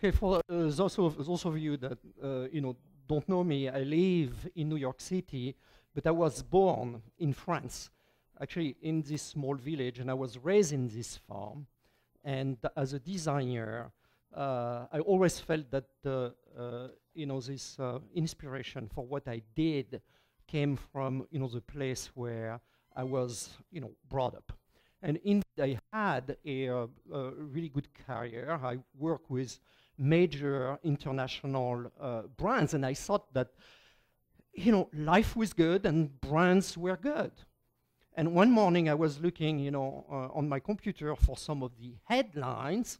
Okay, for those of you that you know don't know me, I live in New York City, but I was born in France, actually in this small village, and I was raised in this farm. And as a designer, I always felt that you know, this inspiration for what I did came from, you know, the place where I was, you know, brought up. And indeed, I had a really good career. I worked with major international brands, and I thought that, you know, life was good and brands were good. And one morning I was looking, you know, on my computer for some of the headlines,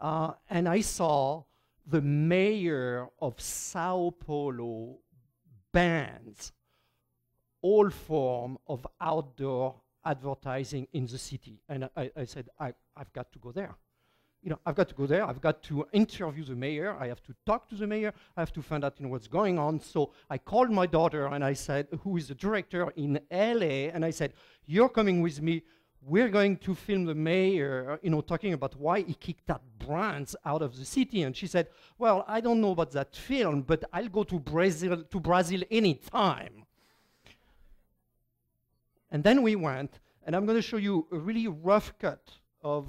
and I saw the mayor of Sao Paulo bans all form of outdoor advertising in the city. And I said, I've got to go there. You know, I've got to go there. I've got to interview the mayor. I have to talk to the mayor. I have to find out, you know, what's going on. So I called my daughter and I said, who is the director in LA? And I said, you're coming with me. We're going to film the mayor, you know, talking about why he kicked out brands out of the city. And she said, well, I don't know about that film, but I'll go to Brazil any time. And then we went, and I'm going to show you a really rough cut of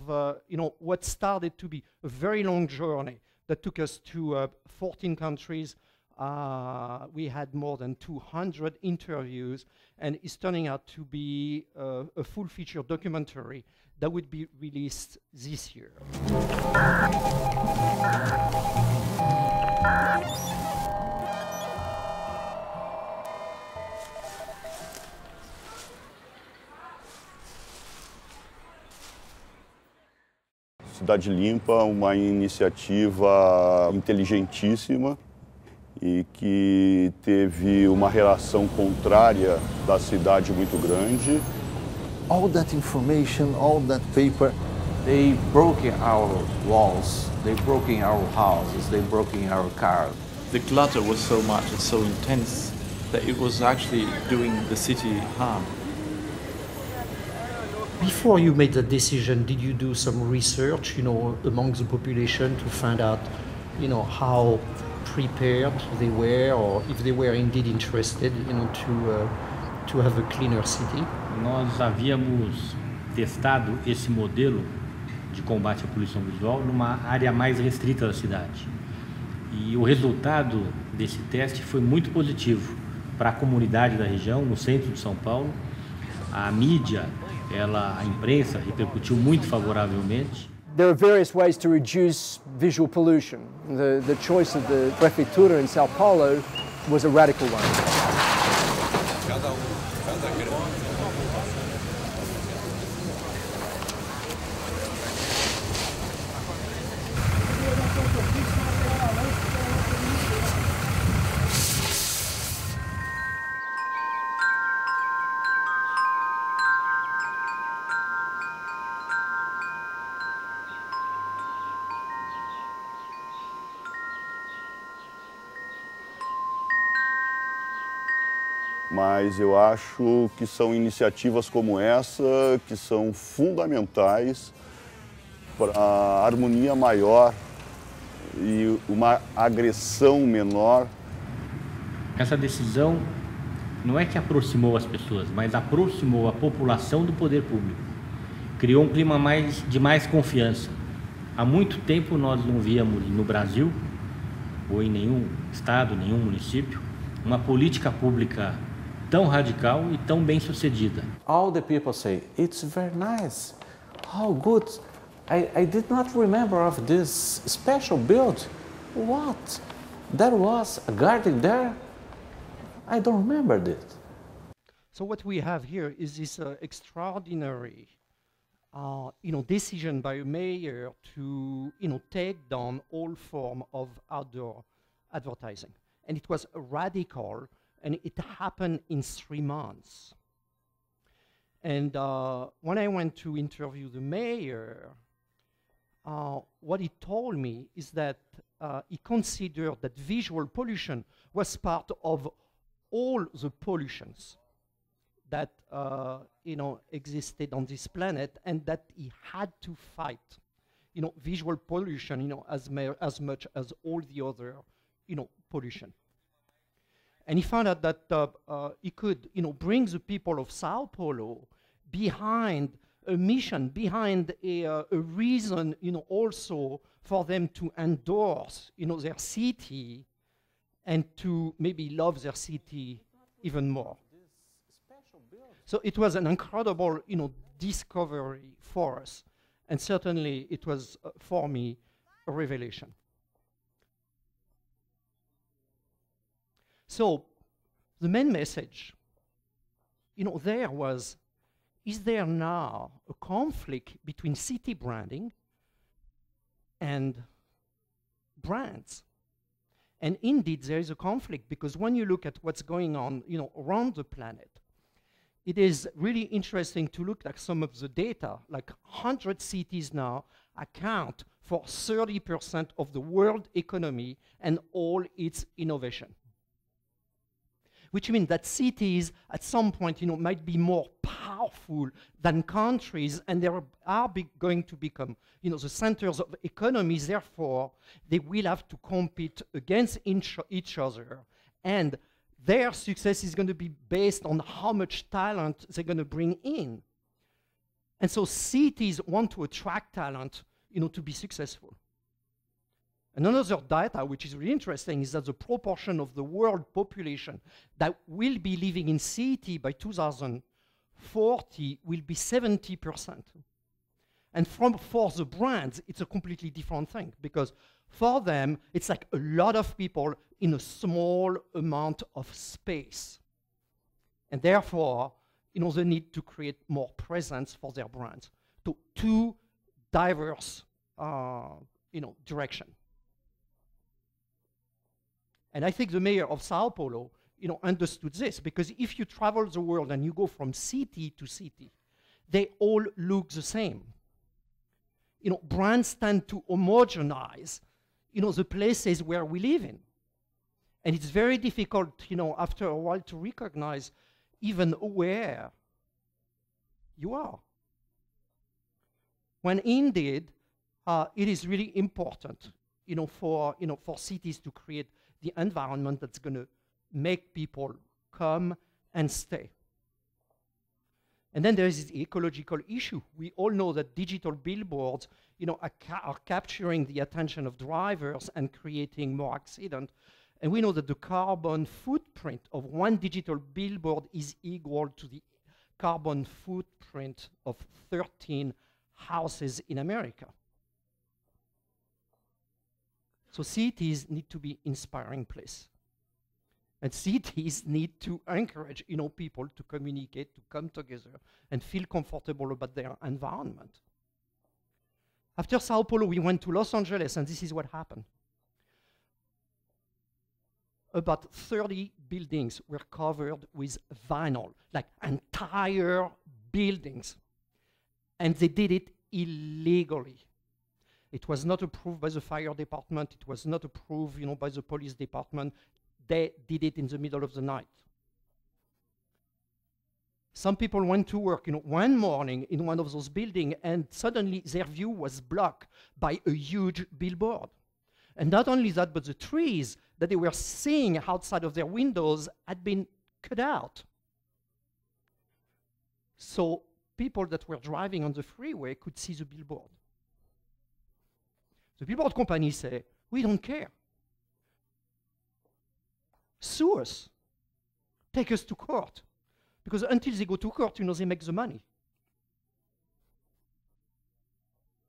you know, what started to be a very long journey that took us to 14 countries. We had more than 200 interviews, and it's turning out to be a full-feature documentary that would be released this year. A Cidade Limpa, uma iniciativa inteligentíssima e que teve uma relação contrária da cidade muito grande. All that information, all that paper, they broke in our walls, they broke in our houses, they broke in our cars. The clutter was so much and so intense that it was actually doing the city harm. Before you made that decision, did you do some research, you know, among the population to find out, you know, how prepared they were, or if they were indeed interested, you know, to have a cleaner city? Nós havíamos testado esse modelo de combate à poluição visual numa área mais restrita da cidade. E o resultado desse teste foi muito positivo para a comunidade da região, no centro de São Paulo. A mídia, a imprensa repercutiu muito favoravelmente. There are various ways to reduce visual pollution. The choice of the prefeitura in São Paulo was a radical one. Mas eu acho que são iniciativas como essa que são fundamentais para a harmonia maior e uma agressão menor. Essa decisão não é que aproximou as pessoas, mas aproximou a população do poder público. Criou um clima de mais confiança. Há muito tempo nós não víamos no Brasil, ou em nenhum estado, nenhum município, uma política pública tão radical e tão bem sucedida. All the people say it's very nice. How good! I did not remember of this special build. What? There was a garden there. I don't remember it. So what we have here is this extraordinary, you know, decision by a mayor to, you know, take down all form of outdoor advertising, and it was radical. And it happened in 3 months. And when I went to interview the mayor, what he told me is that he considered that visual pollution was part of all the pollutions that you know, existed on this planet, and that he had to fight. visual pollution, as much as all the other, pollution. And he found out that he could, bring the people of Sao Paulo behind a mission, behind a reason, also for them to endorse, their city and to maybe love their city even more. So it was an incredible, discovery for us. And certainly it was, for me, a revelation. So the main message, there was, is there now a conflict between city branding and brands? And indeed, there is a conflict, because when you look at what's going on, around the planet, it is really interesting to look at some of the data, like 100 cities now account for 30% of the world economy and all its innovation. Which means that cities, at some point, might be more powerful than countries, and they are going to become, the centers of economies. Therefore, they will have to compete against each other, and their success is going to be based on how much talent they're going to bring in. And so cities want to attract talent, to be successful. And another data which is really interesting is that the proportion of the world population that will be living in city by 2040 will be 70%. And for the brands, it's a completely different thing, because for them, it's like a lot of people in a small amount of space. And therefore, they need to create more presence for their brands. So two diverse, direction. And I think the mayor of Sao Paulo, understood this, because if you travel the world and you go from city to city, they all look the same. Brands tend to homogenize, the places where we live in. And it's very difficult, after a while to recognize even where you are. When indeed, it is really important, for cities to create the environment that's going to make people come and stay. And then there is this ecological issue. We all know that digital billboards, are capturing the attention of drivers and creating more accidents. And we know that the carbon footprint of one digital billboard is equal to the carbon footprint of 13 houses in America. So cities need to be inspiring places. And cities need to encourage, people to communicate, to come together, and feel comfortable about their environment. After Sao Paulo, we went to Los Angeles, and this is what happened. About 30 buildings were covered with vinyl, like entire buildings. And they did it illegally. It was not approved by the fire department. It was not approved, by the police department. They did it in the middle of the night. Some people went to work, one morning in one of those buildings, and suddenly their view was blocked by a huge billboard. And not only that, but the trees that they were seeing outside of their windows had been cut out. So people that were driving on the freeway could see the billboard. The billboard company say, we don't care. Sue us. Take us to court. Because until they go to court, they make the money.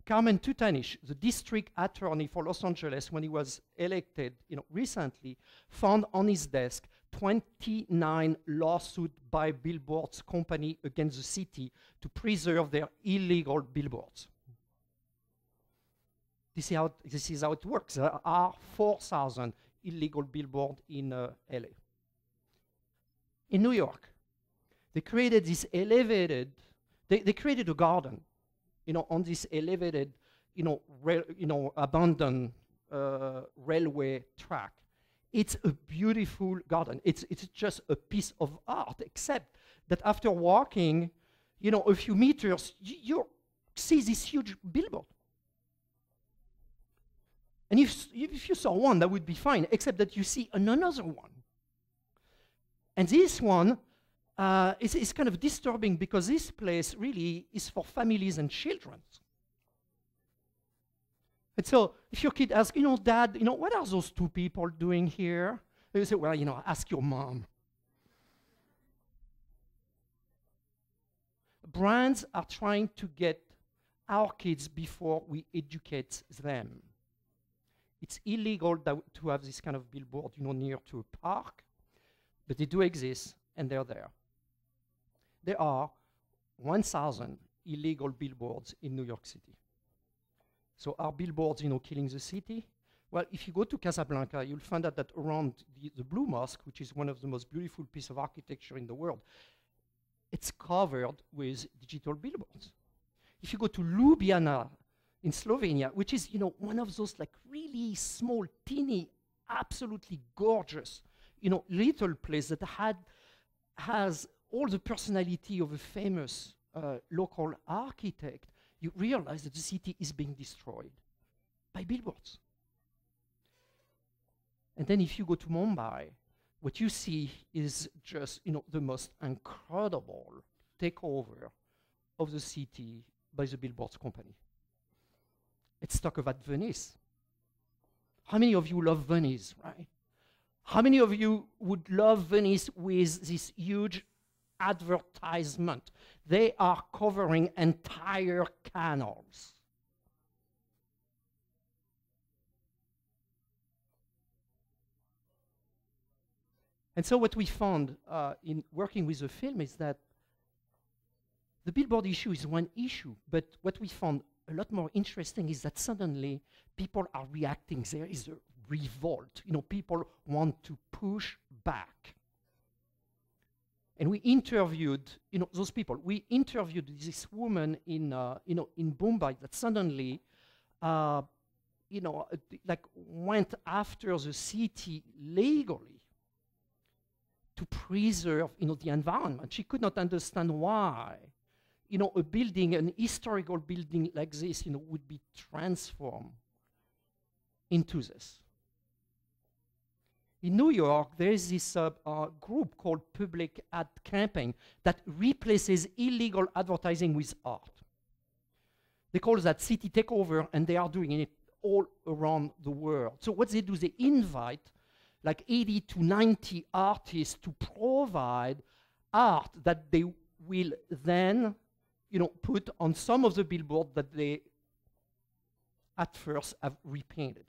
Carmen Tutanish, the district attorney for Los Angeles, when he was elected, recently, found on his desk 29 lawsuits by billboards company against the city to preserve their illegal billboards. This is how it works. There are 4,000 illegal billboards in LA. In New York, they created this elevated, they created a garden, on this elevated, abandoned railway track. It's a beautiful garden. It's just a piece of art, except that after walking, a few meters, you see this huge billboard. And if you saw one, that would be fine, except that you see another one. And this one is kind of disturbing because this place really is for families and children. And so if your kid asks, you know, Dad, you know, what are those two people doing here? They say, well, you know, ask your mom. Brands are trying to get our kids before we educate them. It's illegal to have this kind of billboard, you know, near to a park, but they do exist, and they're there. There are 1,000 illegal billboards in New York City. So are billboards, you know, killing the city? Well, if you go to Casablanca, you'll find out that around the Blue Mosque, which is one of the most beautiful pieces of architecture in the world, it's covered with digital billboards. If you go to Ljubljana in Slovenia, which is, you know, one of those like really small, teeny, absolutely gorgeous, you know, little place that has all the personality of a famous local architect, you realize that the city is being destroyed by billboards. And then if you go to Mumbai, what you see is just, you know, the most incredible takeover of the city by the billboards company. Let's talk about Venice. How many of you love Venice, right? How many of you would love Venice with this huge advertisement? They are covering entire canals. And so what we found in working with the film is that the billboard issue is one issue, but what we found a lot more interesting is that suddenly people are reacting. There is a revolt. You know, people want to push back. And we interviewed, you know, those people. We interviewed this woman in, you know, in Mumbai that suddenly, you know, like went after the city legally to preserve, you know, the environment. She could not understand why, you know, a building, an historical building like this, you know, would be transformed into this. In New York, there is this group called Public Ad Campaign that replaces illegal advertising with art. They call that city takeover, and they are doing it all around the world. So what they do, they invite like 80 to 90 artists to provide art that they will then, you know, put on some of the billboards that they at first have repainted.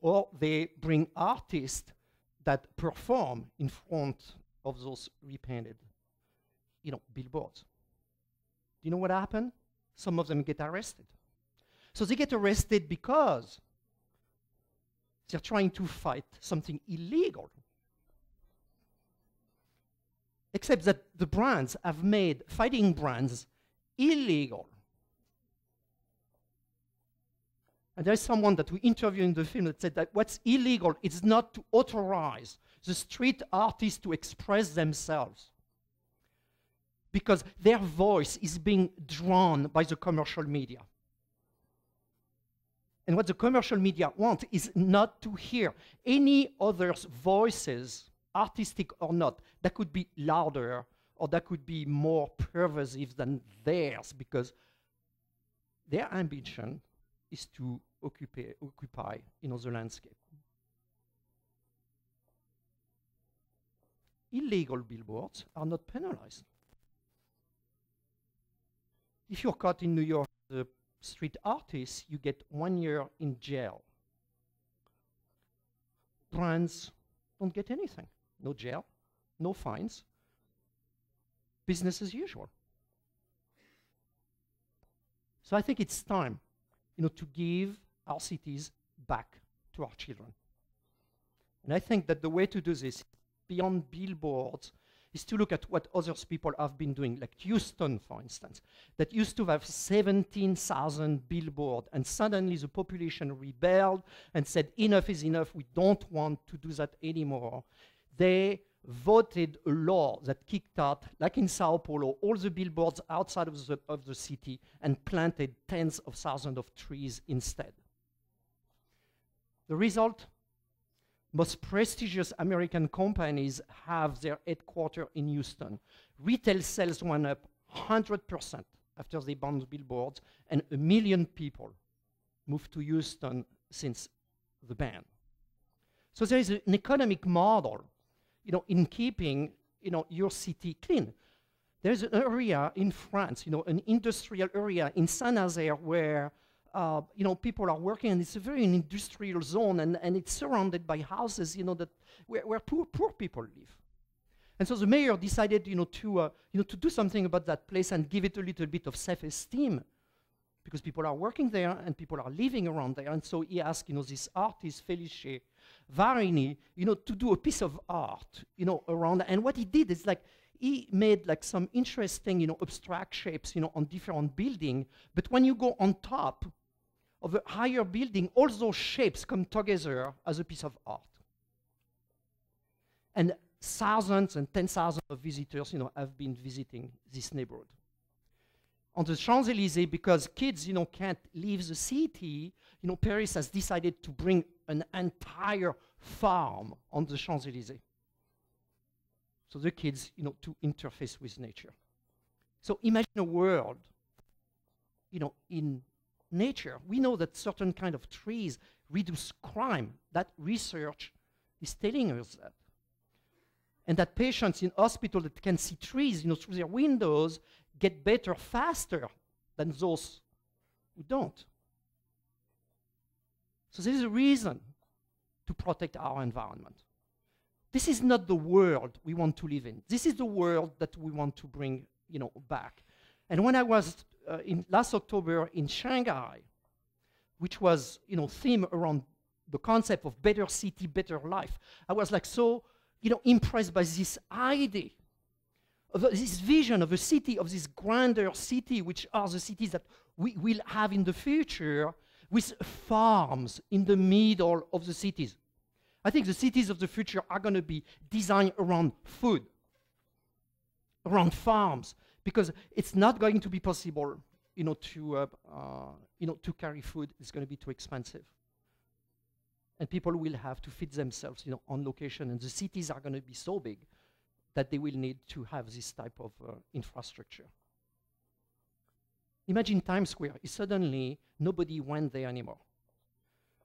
Or they bring artists that perform in front of those repainted, you know, billboards. Do you know what happened? Some of them get arrested. So they get arrested because they're trying to fight something illegal. Except that the brands have made fighting brands illegal. And there's someone that we interviewed in the film that said that what's illegal is not to authorize the street artists to express themselves, because their voice is being drawn by the commercial media. And what the commercial media want is not to hear any other's voices, artistic or not, that could be louder or that could be more pervasive than theirs, because their ambition is to occupy, you know, the landscape. Illegal billboards are not penalized. If you're caught in New York, the street artists, you get 1 year in jail. Brands don't get anything. No jail, no fines. Business as usual. So I think it's time, you know, to give our cities back to our children. And I think that the way to do this, beyond billboards, is to look at what other people have been doing, like Houston, for instance, that used to have 17,000 billboards, and suddenly the population rebelled and said, enough is enough, we don't want to do that anymore. They voted a law that kicked out, like in Sao Paulo, all the billboards outside of the city and planted tens of thousands of trees instead. The result? Most prestigious American companies have their headquarters in Houston. Retail sales went up 100% after they banned billboards, and 1 million people moved to Houston since the ban. So there is an economic model, you know, in keeping, you know, your city clean. There's an area in France, you know, an industrial area in Saint-Azaire where, you know, people are working, and it's a very industrial zone, and it's surrounded by houses, you know, that where poor people live. And so the mayor decided, you know, to do something about that place and give it a little bit of self-esteem, because people are working there and people are living around there. And so he asked, you know, this artist, Felice Varini, you know, to do a piece of art, you know, around. And what he did is, like, he made, like, some interesting, you know, abstract shapes, you know, on different buildings. But when you go on top of a higher building, all those shapes come together as a piece of art. And thousands and 10,000 of visitors, you know, have been visiting this neighborhood. On the Champs-Elysees, because kids, you know, can't leave the city, you know, Paris has decided to bring an entire farm on the Champs-Elysees. So the kids, you know, to interface with nature. So imagine a world, you know, in nature. We know that certain kind of trees reduce crime. That research is telling us that. And that patients in hospital that can see trees, you know, through their windows get better faster than those who don't. So there is a reason to protect our environment. This is not the world we want to live in. This is the world that we want to bring, you know, back. And when I was in last October in Shanghai, which was, you know, themed around the concept of better city, better life, I was, like, so, you know, impressed by this idea, of this vision of a city, of this grander city, which are the cities that we will have in the future, with farms in the middle of the cities. I think the cities of the future are going to be designed around food, around farms, because it's not going to be possible, you know, to carry food. It's going to be too expensive, and people will have to feed themselves, you know, on location. And the cities are going to be so big that they will need to have this type of infrastructure. Imagine Times Square. Suddenly, nobody went there anymore.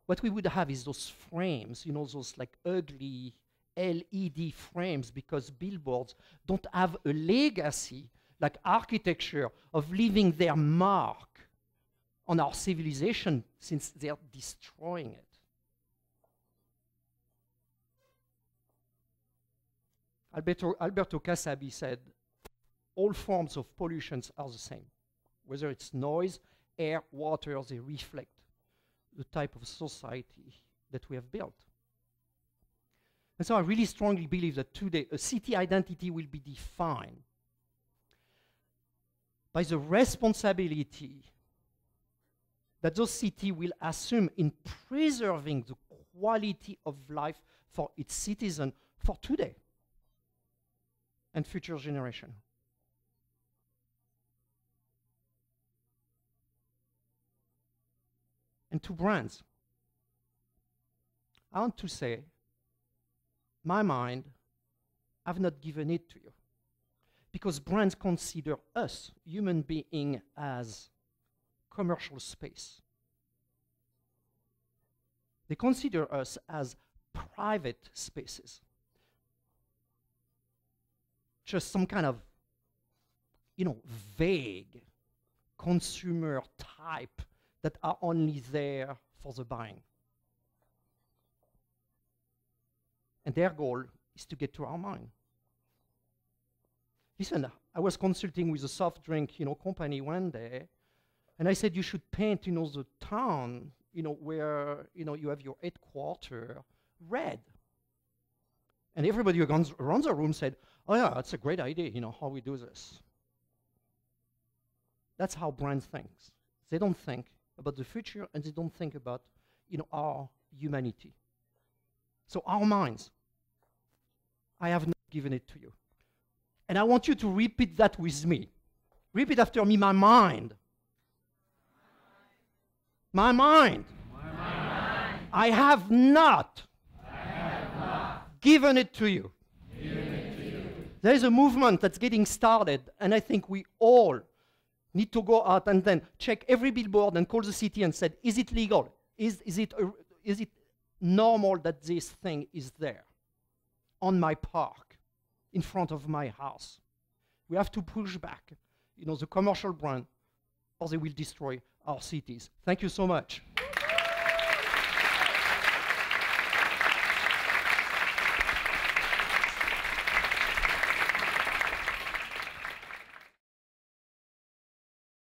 What we would have is those frames, you know, those, like, ugly LED frames, because billboards don't have a legacy, like architecture, of leaving their mark on our civilization, since they are destroying it. Alberto Casabi said, all forms of pollution are the same. Whether it's noise, air, water, they reflect the type of society that we have built. And so I really strongly believe that today a city identity will be defined by the responsibility that those cities will assume in preserving the quality of life for its citizens for today and future generations. And to brands, I want to say, my mind, I've not given it to you. Because brands consider us, human beings, as commercial space. They consider us as private spaces. Just some kind of, you know, vague consumer type that are only there for the buying. And their goal is to get to our mind. Listen, I was consulting with a soft drink, you know, company one day, and I said, you should paint, you know, the town, you know, where, you know, you have your headquarters red. And everybody around the room said, oh yeah, that's a great idea, you know, how we do this. That's how brands think. They don't think about the future, and they don't think about, you know, our humanity. So our minds, I have not given it to you. And I want you to repeat that with me. Repeat after me, my mind. My mind. My mind. I have not, given it to you. There is a movement that's getting started, and I think we all need to go out and then check every billboard and call the city and say, is it legal? Is it normal that this thing is there on my park, in front of my house? We have to push back, the commercial brand, or they will destroy our cities. Thank you so much.